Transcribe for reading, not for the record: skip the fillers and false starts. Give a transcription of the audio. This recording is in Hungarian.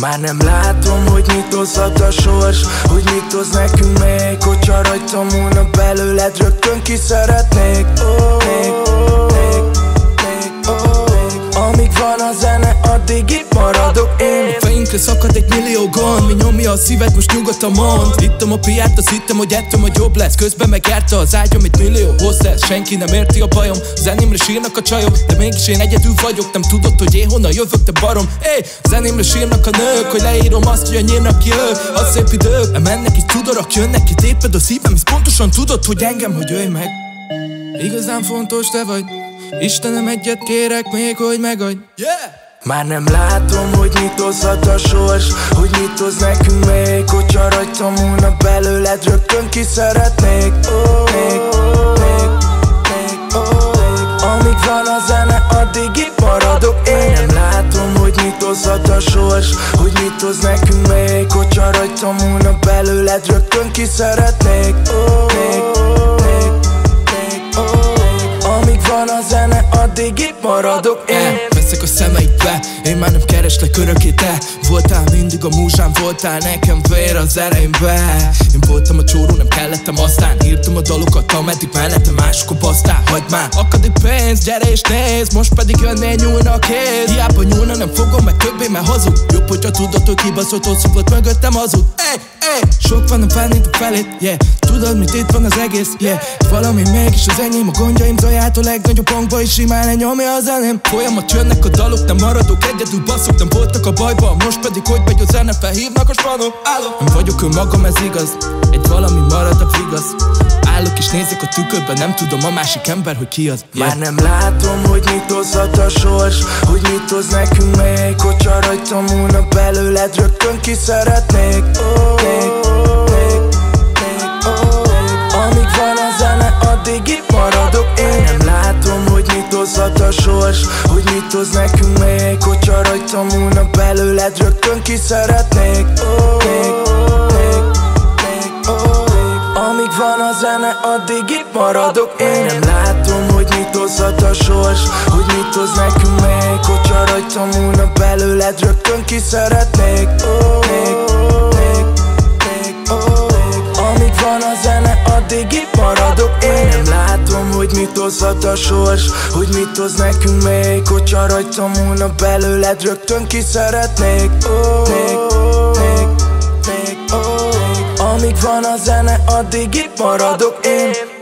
Már nem látom, hogy mit hozhat a sors, hogy mit hoz nekünk még, hogyha rajtam múlnak belőled, rögtön ki szeretnék. Amíg van a zene, addig itt maradok én. A fejünkre szakad egy millió gond, mi nyomja a szívet, most nyugodtan mondd. Ittam a piát, azt hittem, hogy ettől majd jobb lesz, közben megjárta az ágyam egy millió hozzá. Senki nem érti a bajom, zenémre sírnak a csajok, de mégis én egyedül vagyok. Nem tudod, hogy én honnan jövök, te barom. Éj, zenémre sírnak a nők, hogy leírom azt, hogy nyírnak ki ők. A szép idők, mennek itt tudorak, jönnek itt éped a szívem, és pontosan tudod, hogy engem, hogy jöjj meg. Igazán fontos te vagy, Istenem, egyet kérek még, hogy megadj. Már nem látom, hogy mit hozhat a sors, hogy mit hoz nekünk még, hogyha rajtam múlnak belőled, rögtön ki szeretnék. Amíg van a zene, addig itt maradok én. Már nem látom, hogy mit hozhat a sors, hogy mit hoz nekünk még, hogyha rajtam múlnak belőled, rögtön ki szeretnék. Amíg van a zene, addig itt maradok én. Veszek a szemeidbe, én már nem kereslek örökké, te voltál mindig a múzsám, voltál nekem vér az ereimbe. Én voltam a csóró, nem kellettem, aztán írtam a dalokat, ameddig mellettem mások a basztán. Hagyd már, akadik pénz, gyere és nézd, most pedig jönnél nyúlna a kéz. Hiába nyúlna, nem fogom meg többé, mert hazug. Jobb, hogyha tudod, hogy kibaszott, ott szokott mögöttem hazud. Sok van, nem felnétek felét, yeah. Tudod, mit itt van az egész, yeah. Valami mégis az enyém, a gondjaim zaját a legnagyobb hangba is simán lenyomja az elém. Folyamat jönnek a dalok, nem maradok egyedül, basszok, nem voltak a bajban, most pedig hogy megy a zene, felhívnak a spanok. Állok, nem vagyok önmagam, ez igaz, egy valami marad a igaz. Állok és nézek a tükörbe, nem tudom a másik ember, hogy ki az, yeah. Már nem látom, hogy mit hozhat a sors, hogy mit hoz nekünk még, hogyha rajtam múlnak belőled, rögtön ki szeretnék. Amíg van a zene, addig itt maradok én. Nem látom, hogy mit hozhat a sors, hogy mit hoz nekünk még, hogyha rajtam múlnak belőled, rögtön ki szeretnék. Amíg van a zene, addig itt maradok én. Nem látom, hogy mit hozhat a sors, hogy mit hoz nekünk még, hogyha rajtam múlnak belőled, rögtön ki szeretnék. Amíg van a zene, addig itt maradok én. Nem látom, hogy mit hozhat a sors, hogy mit hoz nekünk még, hogyha rajtam múlnak belőled, rögtön ki szeretnék. Amíg van a zene, addig itt maradok én.